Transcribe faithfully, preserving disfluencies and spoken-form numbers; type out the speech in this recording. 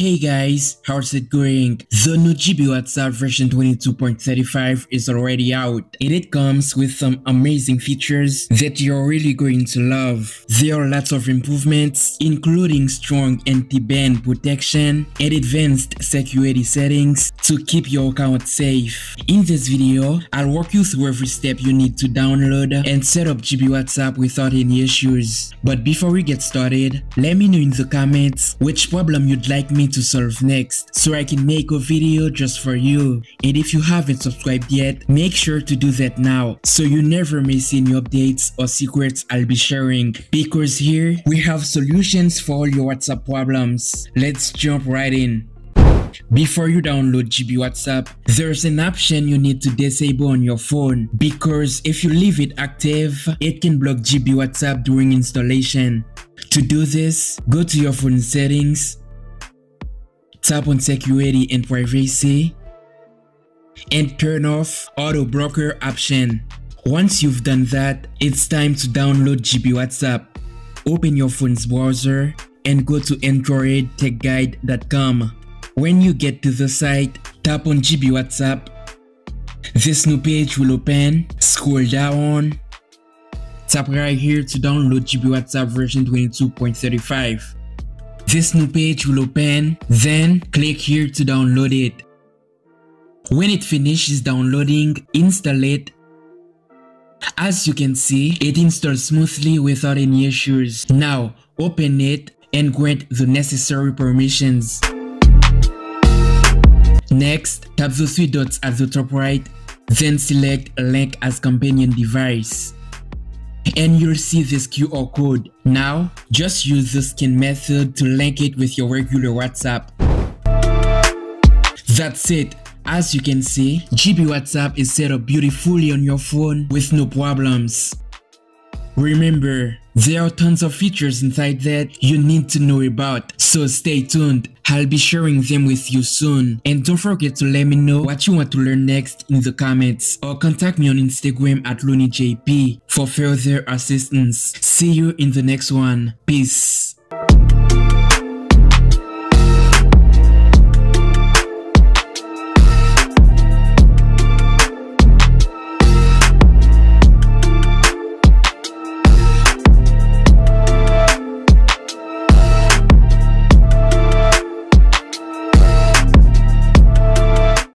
Hey guys, how's it going? The new G B WhatsApp version twenty-two point thirty-five is already out, and it comes with some amazing features that you're really going to love. There are lots of improvements, including strong anti-ban protection and advanced security settings to keep your account safe. In this video, I'll walk you through every step you need to download and set up G B WhatsApp without any issues. But before we get started, let me know in the comments which problem you'd like me to solve next so I can make a video just for you. And if you haven't subscribed yet, make sure to do that now so you never miss any updates or secrets I'll be sharing, because here we have solutions for all your WhatsApp problems. Let's jump right in. Before you download G B WhatsApp, there's an option you need to disable on your phone, because if you leave it active, it can block G B WhatsApp during installation. To do this, go to your phone settings, tap on security and privacy, and turn off auto blocker option. Once you've done that, it's time to download G B WhatsApp. Open your phone's browser and go to Android Tech Guide dot com. When you get to the site, tap on G B WhatsApp. This new page will open. Scroll down. Tap right here to download G B WhatsApp version twenty-two point thirty-five. This new page will open, then click here to download it. When it finishes downloading, install it. As you can see, it installs smoothly without any issues. Now, open it and grant the necessary permissions. Next, tap the three dots at the top right, then select Link as Companion Device. And you'll see this Q R code. Now, just use the scan method to link it with your regular WhatsApp. That's it. As you can see, G B WhatsApp is set up beautifully on your phone with no problems. Remember, there are tons of features inside that you need to know about, so stay tuned. I'll be sharing them with you soon. And don't forget to let me know what you want to learn next in the comments, or contact me on Instagram at leunyjp for further assistance. See you in the next one. Peace.